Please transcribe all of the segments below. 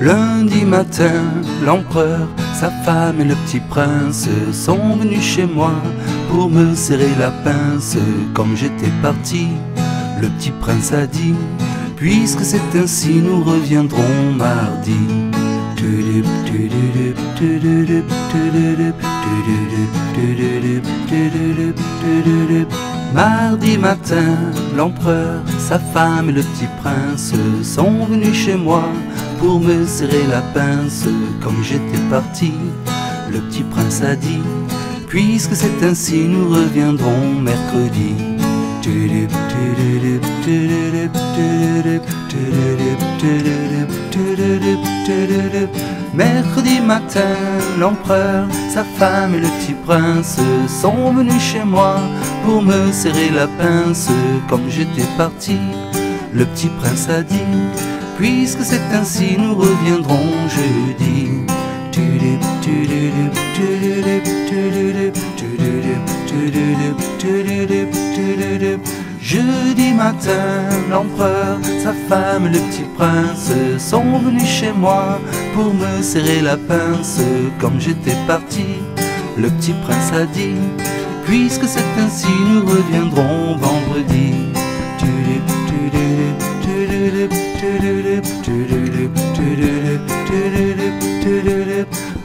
Lundi matin, l'empereur, sa femme et le petit prince sont venus chez moi pour me serrer la pince. Comme j'étais parti, le petit prince a dit: puisque c'est ainsi, nous reviendrons mardi. Mardi matin, l'empereur, sa femme et le petit prince sont venus chez moi pour me serrer la pince. Comme j'étais parti, le petit prince a dit: puisque c'est ainsi, nous reviendrons mercredi. Mercredi matin, l'empereur, sa femme et le petit prince sont venus chez moi pour me serrer la pince. Comme j'étais parti, le petit prince a dit: puisque c'est ainsi, nous reviendrons jeudi. Jeudi matin, l'empereur, sa femme et le petit prince sont venus chez moi pour me serrer la pince. Comme j'étais parti, le petit prince a dit: puisque c'est ainsi, nous reviendrons vendredi.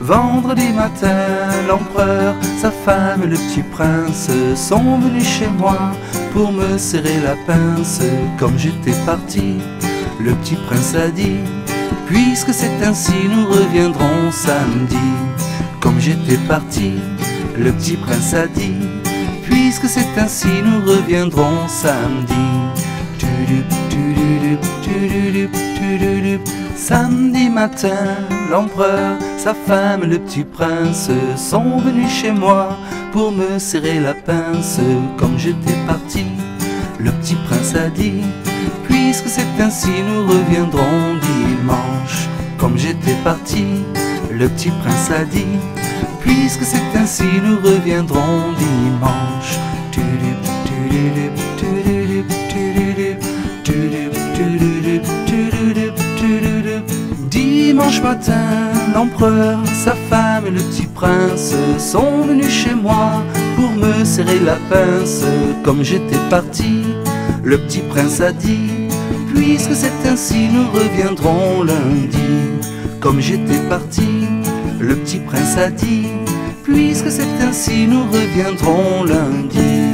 Vendredi matin, l'empereur, sa femme et le petit prince sont venus chez moi pour me serrer la pince. Comme j'étais parti, le petit prince a dit: puisque c'est ainsi, nous reviendrons samedi. Comme j'étais parti, le petit prince a dit: puisque c'est ainsi, nous reviendrons samedi. Samedi matin, l'empereur, sa femme et le petit prince sont venus chez moi pour me serrer la pince. Comme j'étais parti, le petit prince a dit: puisque c'est ainsi, nous reviendrons dimanche. Comme j'étais parti, le petit prince a dit: puisque c'est ainsi, nous reviendrons dimanche. Dimanche matin, l'empereur, sa femme et le petit prince sont venus chez moi pour me serrer la pince. Comme j'étais parti, le petit prince a dit: puisque c'est ainsi, nous reviendrons lundi. Comme j'étais parti, le petit prince a dit: puisque c'est ainsi, nous reviendrons lundi.